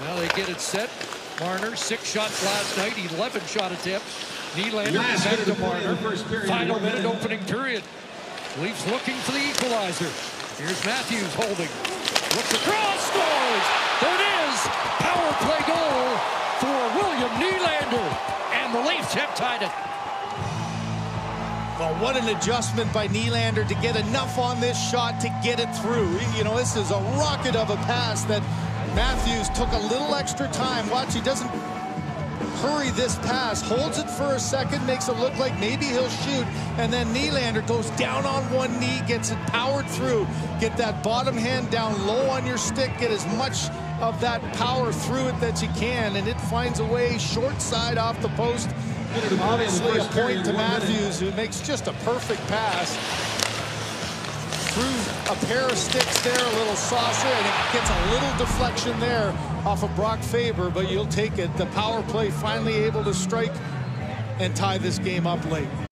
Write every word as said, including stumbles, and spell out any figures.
Now they get it set. Marner, six shots last night, eleven shot attempts. Nylander back to Marner. Final minute opening period. Leafs looking for the equalizer. Here's Matthews holding. Looks across, scores! There it is! Power play goal for William Nylander. And the Leafs have tied it. Well, what an adjustment by Nylander to get enough on this shot to get it through. You know, this is a rocket of a pass that Matthews took a little extra time. Watch, he doesn't hurry this pass, holds it for a second, makes it look like maybe he'll shoot, and then Nylander goes down on one knee, gets it powered through. Get that bottom hand down low on your stick, get as much of that power through it that you can, and it finds a way short side off the post. Obviously a point to Matthews, who makes just a perfect pass. Through a pair of sticks there, a little saucer, and it gets a little deflection there off of Brock Faber, but you'll take it. The power play finally able to strike and tie this game up late.